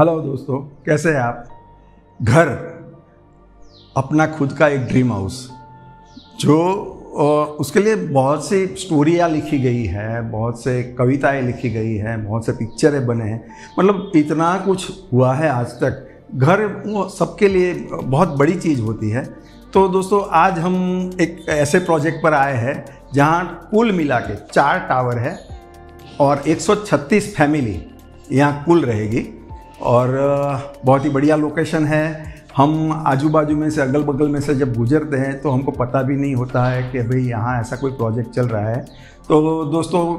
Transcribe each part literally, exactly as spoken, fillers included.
Hello दोस्तों, कैसे हैं आप। घर अपना खुद का एक ड्रीम हाउस, जो उसके लिए बहुत सी स्टोरियाँ लिखी गई है, बहुत से कविताएं लिखी गई है, बहुत से पिक्चरें बने हैं, मतलब इतना कुछ हुआ है आज तक। घर वो सबके लिए बहुत बड़ी चीज़ होती है। तो दोस्तों आज हम एक ऐसे प्रोजेक्ट पर आए हैं जहाँ कुल मिला के चार टावर है और एक सौ छत्तीस फैमिली यहाँ कुल रहेगी और बहुत ही बढ़िया लोकेशन है। हम आजू बाजू में से, अगल बगल में से जब गुजरते हैं तो हमको पता भी नहीं होता है कि भाई यहाँ ऐसा कोई प्रोजेक्ट चल रहा है। तो दोस्तों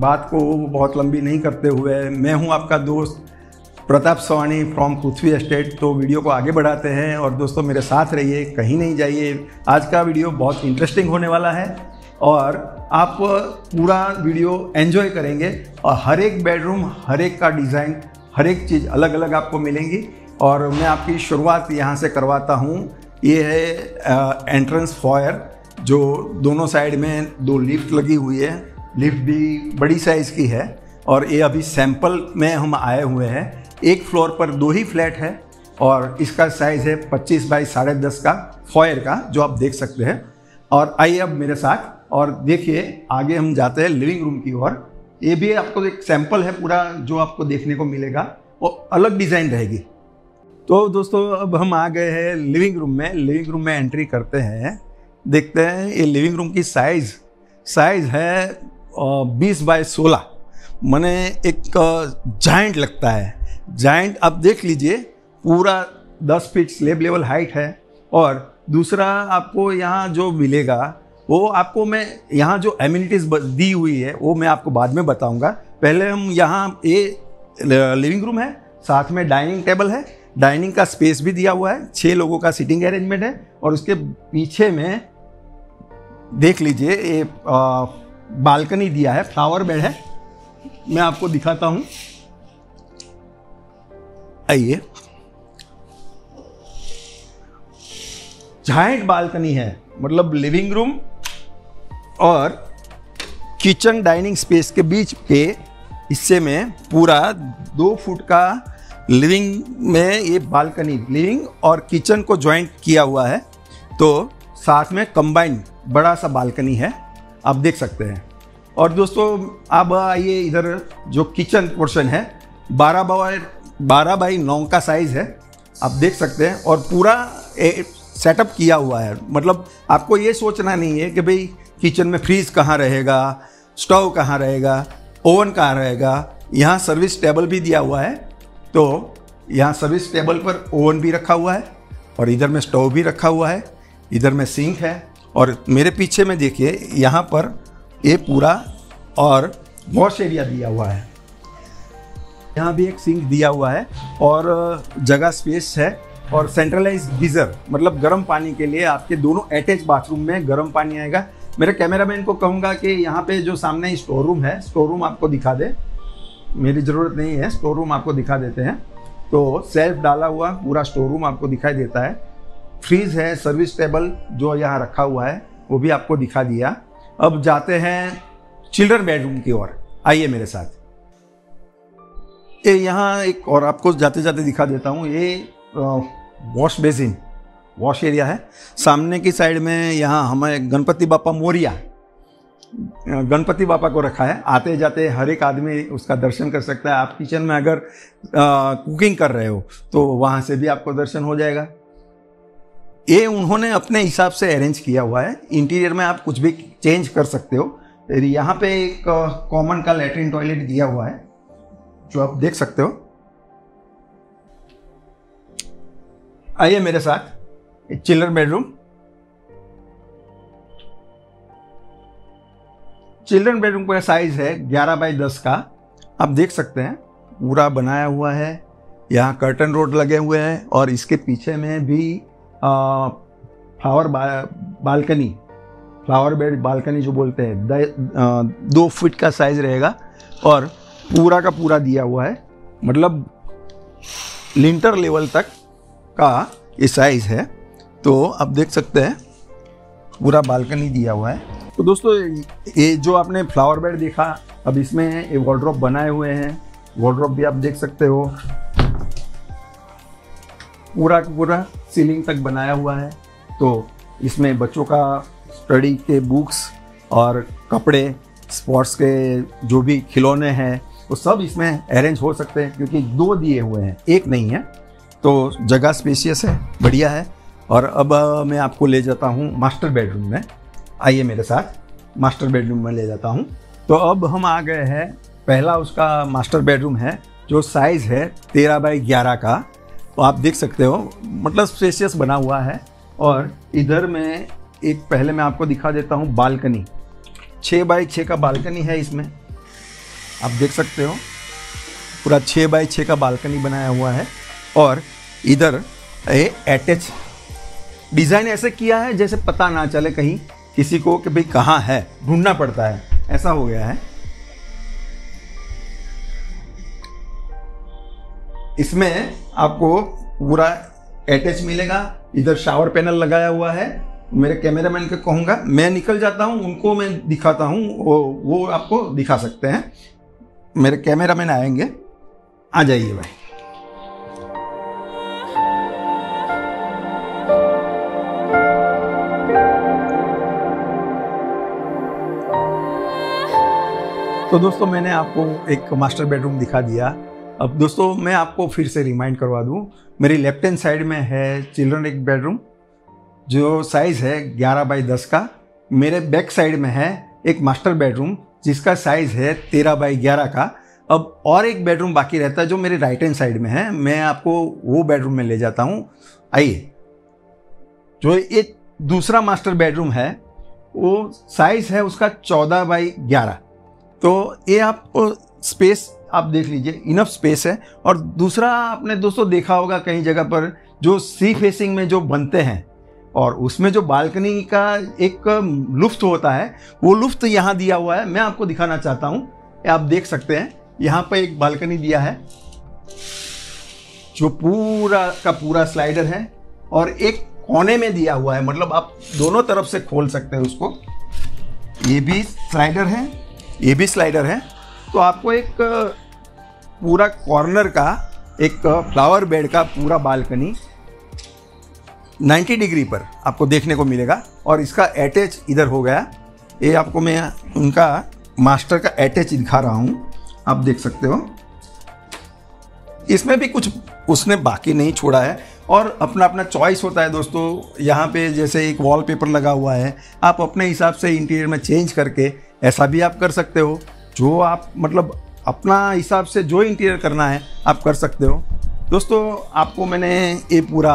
बात को बहुत लंबी नहीं करते हुए, मैं हूँ आपका दोस्त प्रताप सवानी फ्रॉम पृथ्वी एस्टेट। तो वीडियो को आगे बढ़ाते हैं और दोस्तों मेरे साथ रहिए, कहीं नहीं जाइए। आज का वीडियो बहुत इंटरेस्टिंग होने वाला है और आप पूरा वीडियो एंजॉय करेंगे और हर एक बेडरूम, हर एक का डिज़ाइन, हर एक चीज़ अलग अलग आपको मिलेंगी। और मैं आपकी शुरुआत यहाँ से करवाता हूँ। ये है एंट्रेंस फॉयर, जो दोनों साइड में दो लिफ्ट लगी हुई है। लिफ्ट भी बड़ी साइज़ की है और ये अभी सैंपल में हम आए हुए हैं। एक फ्लोर पर दो ही फ्लैट है और इसका साइज़ है पच्चीस बाई साढ़े दस का फॉयर का, जो आप देख सकते हैं। और आइए अब मेरे साथ और देखिए आगे हम जाते हैं लिविंग रूम की ओर। ये भी आपको एक सैंपल है पूरा, जो आपको देखने को मिलेगा और अलग डिज़ाइन रहेगी। तो दोस्तों अब हम आ गए हैं लिविंग रूम में। लिविंग रूम में एंट्री करते हैं, देखते हैं ये लिविंग रूम की साइज़ साइज़ है बीस बाई सोलह, मैंने एक जाइंट लगता है। जाइंट आप देख लीजिए, पूरा दस फीट स्लेब लेवल हाइट है। और दूसरा आपको यहाँ जो मिलेगा वो आपको, मैं यहाँ जो एमिनिटीज़ दी हुई है वो मैं आपको बाद में बताऊँगा। पहले हम यहाँ, ये लिविंग रूम है, साथ में डाइनिंग टेबल है, डाइनिंग का स्पेस भी दिया हुआ है, छः लोगों का सीटिंग अरेंजमेंट है। और उसके पीछे में देख लीजिए ये बालकनी दिया है, फ्लावर बेड है। मैं आपको दिखाता हूँ, आइए। जायंट बालकनी है, मतलब लिविंग रूम और किचन डाइनिंग स्पेस के बीच पे हिस्से में पूरा दो फुट का लिविंग में ये बालकनी, लिविंग और किचन को ज्वाइंट किया हुआ है। तो साथ में कंबाइंड बड़ा सा बालकनी है, आप देख सकते हैं। और दोस्तों अब आइए इधर जो किचन पोर्शन है, बारह बाई बारह बाई नौ का साइज़ है, आप देख सकते हैं। और पूरा सेटअप किया हुआ है, मतलब आपको ये सोचना नहीं है कि भाई किचन में फ्रीज कहाँ रहेगा, स्टोव कहाँ रहेगा, ओवन कहाँ रहेगा। यहाँ सर्विस टेबल भी दिया हुआ है, तो यहाँ सर्विस टेबल पर ओवन भी रखा हुआ है और इधर में स्टोव भी रखा हुआ है, इधर में सिंक है। और मेरे पीछे में देखिए यहाँ पर ये पूरा और वॉश एरिया दिया हुआ है, यहाँ भी एक सिंक दिया हुआ है और जगह स्पेस है। और सेंट्रलाइज गीजर, मतलब गर्म पानी के लिए आपके दोनों अटैच बाथरूम में गर्म पानी आएगा। मेरे कैमरामैन को कहूँगा कि यहाँ पे जो सामने स्टोर रूम है, स्टोर रूम आपको दिखा दे, मेरी ज़रूरत नहीं है, स्टोर रूम आपको दिखा देते हैं। तो सेल्फ डाला हुआ पूरा स्टोर रूम आपको दिखाई देता है। फ्रीज है, सर्विस टेबल जो यहाँ रखा हुआ है वो भी आपको दिखा दिया। अब जाते हैं चिल्ड्रन बेडरूम की ओर, आइए मेरे साथ। ये यहाँ एक और आपको जाते जाते दिखा देता हूँ, ये वॉश बेसिन, वॉश एरिया है। सामने की साइड में यहाँ हमें गणपति बापा मोरिया, गणपति बापा को रखा है। आते जाते हर एक आदमी उसका दर्शन कर सकता है। आप किचन में अगर आ, कुकिंग कर रहे हो तो वहाँ से भी आपको दर्शन हो जाएगा। ये उन्होंने अपने हिसाब से अरेंज किया हुआ है। इंटीरियर में आप कुछ भी चेंज कर सकते हो। यहाँ पे एक कॉमन का लेटरिन टॉयलेट दिया हुआ है, जो आप देख सकते हो। आइए मेरे साथ चिल्ड्रन बेडरूम। चिल्ड्रन बेडरूम का साइज है ग्यारह बाई दस का, आप देख सकते हैं। पूरा बनाया हुआ है, यहाँ कर्टन रोड लगे हुए हैं और इसके पीछे में भी आ, फ्लावर बा, बालकनी, फ्लावर बेड बालकनी जो बोलते हैं, द, आ, दो फीट का साइज रहेगा। और पूरा का पूरा दिया हुआ है, मतलब लिंटर लेवल तक का ये साइज़ है। तो आप देख सकते हैं पूरा बालकनी दिया हुआ है। तो दोस्तों ये जो आपने फ्लावर बेड देखा, अब इसमें ये वार्डरोब बनाए हुए हैं, वार्डरोब भी आप देख सकते हो। पूरा का पूरा सीलिंग तक बनाया हुआ है। तो इसमें बच्चों का स्टडी के बुक्स और कपड़े, स्पोर्ट्स के जो भी खिलौने हैं वो सब इसमें अरेंज हो सकते हैं, क्योंकि दो दिए हुए हैं, एक नहीं है। तो जगह स्पेशियस है, बढ़िया है। और अब मैं आपको ले जाता हूँ मास्टर बेडरूम में। आइए मेरे साथ मास्टर बेडरूम में ले जाता हूँ। तो अब हम आ गए हैं, पहला उसका मास्टर बेडरूम है जो साइज़ है तेरह बाई ग्यारह का। तो आप देख सकते हो मतलब स्पेशियस बना हुआ है। और इधर में एक पहले मैं आपको दिखा देता हूँ बालकनी, छः बाई छः का बालकनी है। इसमें आप देख सकते हो पूरा छः बाई छः का बालकनी बनाया हुआ है। और इधर ये अटैच डिज़ाइन ऐसे किया है जैसे पता ना चले कहीं किसी को कि भाई कहाँ है, ढूंढना पड़ता है, ऐसा हो गया है। इसमें आपको पूरा अटैच मिलेगा। इधर शावर पैनल लगाया हुआ है। मेरे कैमरामैन को कहूँगा, मैं निकल जाता हूँ, उनको मैं दिखाता हूँ, वो वो आपको दिखा सकते हैं। मेरे कैमरामैन आएंगे, आ जाइए भाई। तो दोस्तों मैंने आपको एक मास्टर बेडरूम दिखा दिया। अब दोस्तों मैं आपको फिर से रिमाइंड करवा दूं, मेरी लेफ्ट हैंड साइड में है चिल्ड्रन एक बेडरूम जो साइज़ है ग्यारह बाई दस का। मेरे बैक साइड में है एक मास्टर बेडरूम जिसका साइज़ है तेरह बाई ग्यारह का। अब और एक बेडरूम बाकी रहता है जो मेरे राइट हैंड साइड में है, मैं आपको वो बेडरूम में ले जाता हूँ। आइए, जो एक दूसरा मास्टर बेडरूम है वो साइज़ है उसका चौदह बाई ग्यारह। तो ये आप स्पेस आप देख लीजिए, इनफ स्पेस है। और दूसरा आपने दोस्तों देखा होगा कई जगह पर जो सी फेसिंग में जो बनते हैं और उसमें जो बालकनी का एक लुफ्त होता है वो लुफ्त यहाँ दिया हुआ है, मैं आपको दिखाना चाहता हूँ। आप देख सकते हैं यहाँ पर एक बालकनी दिया है जो पूरा का पूरा स्लाइडर है और एक कोने में दिया हुआ है, मतलब आप दोनों तरफ से खोल सकते हैं उसको। ये भी स्लाइडर है, ये भी स्लाइडर है। तो आपको एक पूरा कॉर्नर का एक फ्लावर बेड का पूरा बालकनी नब्बे डिग्री पर आपको देखने को मिलेगा। और इसका अटैच इधर हो गया। ये आपको मैं उनका मास्टर का अटैच दिखा रहा हूँ, आप देख सकते हो। इसमें भी कुछ उसने बाकी नहीं छोड़ा है और अपना अपना चॉइस होता है दोस्तों। यहाँ पे जैसे एक वॉलपेपर लगा हुआ है, आप अपने हिसाब से इंटीरियर में चेंज करके ऐसा भी आप कर सकते हो। जो आप मतलब अपना हिसाब से जो इंटीरियर करना है आप कर सकते हो। दोस्तों आपको मैंने ये पूरा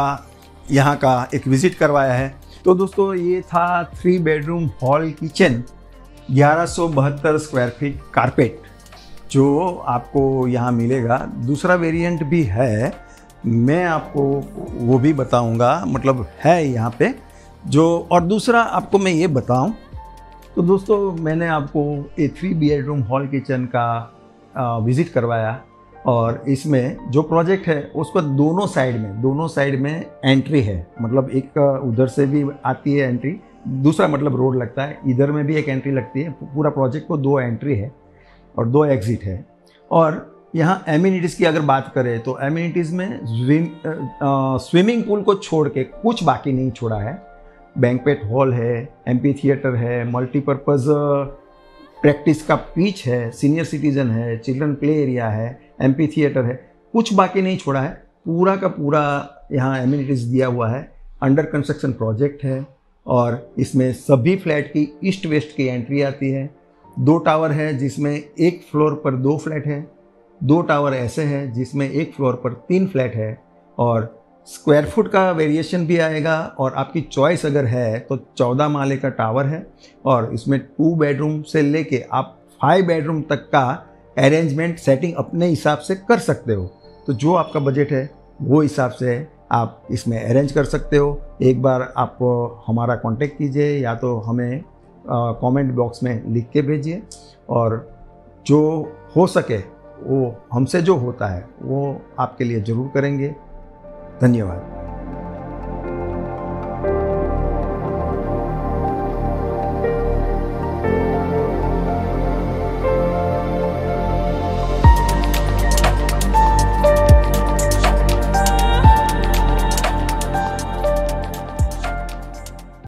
यहाँ का एक विज़िट करवाया है। तो दोस्तों ये था थ्री बेडरूम हॉल किचन, ग्यारह सौ बहत्तर स्क्वायर फीट कारपेट जो आपको यहाँ मिलेगा। दूसरा वेरिएंट भी है, मैं आपको वो भी बताऊँगा, मतलब है यहाँ पे जो। और दूसरा आपको मैं ये बताऊँ तो दोस्तों मैंने आपको a three bedroom hall kitchen का विज़िट करवाया और इसमें जो प्रोजेक्ट है उसको दोनों साइड में दोनों साइड में एंट्री है, मतलब एक उधर से भी आती है एंट्री, दूसरा मतलब रोड लगता है, इधर में भी एक एंट्री लगती है। पूरा प्रोजेक्ट को दो एंट्री है और दो एग्जिट है। और यहाँ एमिनिटीज़ की अगर बात करें तो एमिनिटीज़ में स्विम स्विमिंग पूल को छोड़ के कुछ बाकी नहीं छोड़ा है। बैंक्वेट हॉल है, एम्पी थिएटर है, मल्टीपर्पज़ प्रैक्टिस का पिच है, सीनियर सिटीज़न है, चिल्ड्रन प्ले एरिया है, एम्पी थिएटर है, कुछ बाकी नहीं छोड़ा है। पूरा का पूरा यहाँ एमिनिटीज़ दिया हुआ है। अंडर कंस्ट्रक्शन प्रोजेक्ट है और इसमें सभी फ्लैट की ईस्ट वेस्ट की एंट्री आती है। दो टावर है जिसमें एक फ्लोर पर दो फ्लैट है, दो टावर ऐसे हैं जिसमें एक फ्लोर पर तीन फ्लैट है। और स्क्वायर फुट का वेरिएशन भी आएगा और आपकी चॉइस अगर है तो चौदह माले का टावर है और इसमें टू बेडरूम से लेके आप फाइव बेडरूम तक का अरेंजमेंट सेटिंग अपने हिसाब से कर सकते हो। तो जो आपका बजट है वो हिसाब से आप इसमें अरेंज कर सकते हो। एक बार आप हमारा कांटेक्ट कीजिए या तो हमें कमेंट बॉक्स में लिख के भेजिए और जो हो सके वो हमसे जो होता है वो आपके लिए ज़रूर करेंगे। धन्यवाद।